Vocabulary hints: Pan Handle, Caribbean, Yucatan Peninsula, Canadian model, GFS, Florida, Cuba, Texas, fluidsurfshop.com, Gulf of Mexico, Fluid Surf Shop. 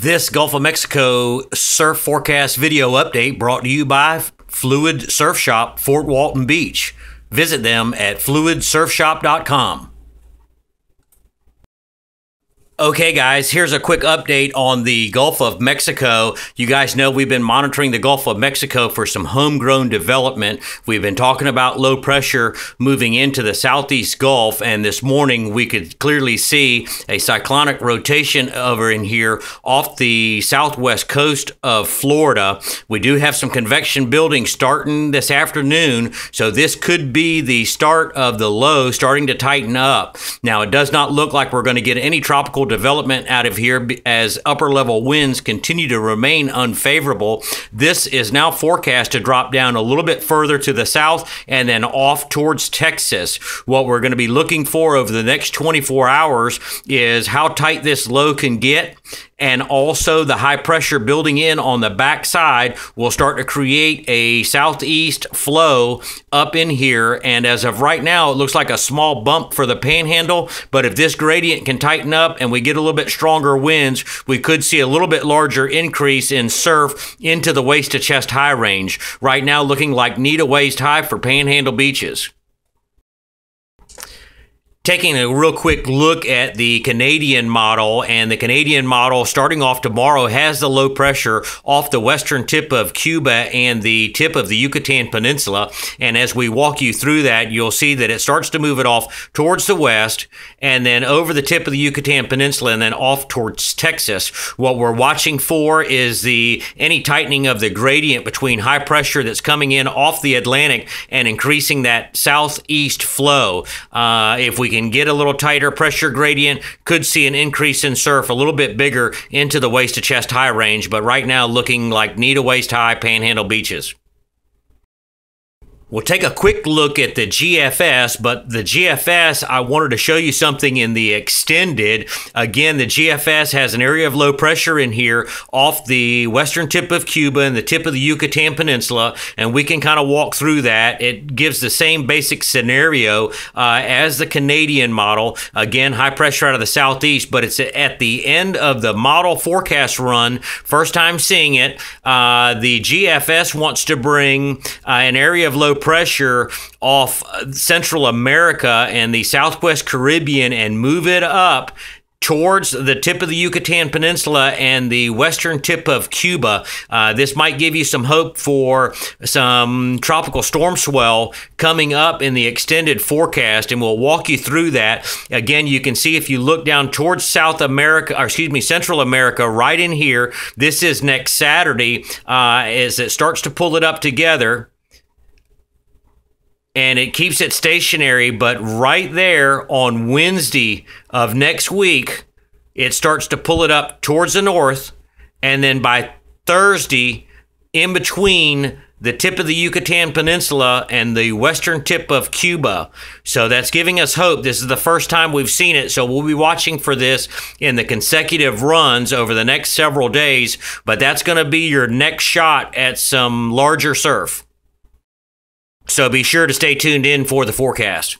This Gulf of Mexico surf forecast video update brought to you by Fluid Surf Shop, Fort Walton Beach. Visit them at fluidsurfshop.com. Okay guys, here's a quick update on the Gulf of Mexico. You guys know we've been monitoring the Gulf of Mexico for some homegrown development. We've been talking about low pressure moving into the southeast Gulf, and this morning we could clearly see a cyclonic rotation over in here off the southwest coast of Florida. We do have some convection building starting this afternoon, so this could be the start of the low starting to tighten up. Now, it does not look like we're going to get any tropical development out of here as upper level winds continue to remain unfavorable. This is now forecast to drop down a little bit further to the south and then off towards Texas. What we're going to be looking for over the next 24 hours is how tight this low can get, and also the high pressure building in on the backside will start to create a southeast flow up in here. And as of right now, it looks like a small bump for the panhandle, but if this gradient can tighten up and we get a little bit stronger winds, we could see a little bit larger increase in surf into the waist to chest high range. Right now, looking like knee to waist high for panhandle beaches. Taking a real quick look at the Canadian model, and the Canadian model starting off tomorrow has the low pressure off the western tip of Cuba and the tip of the Yucatan Peninsula. And as we walk you through that, you'll see that it starts to move it off towards the west and then over the tip of the Yucatan Peninsula and then off towards Texas. What we're watching for is any tightening of the gradient between high pressure that's coming in off the Atlantic and increasing that southeast flow. If we can get a little tighter pressure gradient, could see an increase in surf a little bit bigger into the waist to chest high range, but right now looking like knee to waist high panhandle beaches. We'll take a quick look at the GFS, but the GFS, I wanted to show you something in the extended. Again, the GFS has an area of low pressure in here off the western tip of Cuba and the tip of the Yucatan Peninsula, and we can kind of walk through that. It gives the same basic scenario as the Canadian model. Again, high pressure out of the southeast, but it's at the end of the model forecast run. First time seeing it. The GFS wants to bring an area of low pressure off Central America and the Southwest Caribbean and move it up towards the tip of the Yucatan Peninsula and the western tip of Cuba. This might give you some hope for some tropical storm swell coming up in the extended forecast, and we'll walk you through that. Again, you can see if you look down towards Central America, right in here. This is next Saturday as it starts to pull it up together. And it keeps it stationary, but right there on Wednesday of next week, it starts to pull it up towards the north. And then by Thursday, in between the tip of the Yucatan Peninsula and the western tip of Cuba. So that's giving us hope. This is the first time we've seen it, so we'll be watching for this in the consecutive runs over the next several days. But that's going to be your next shot at some larger surf. So be sure to stay tuned in for the forecast.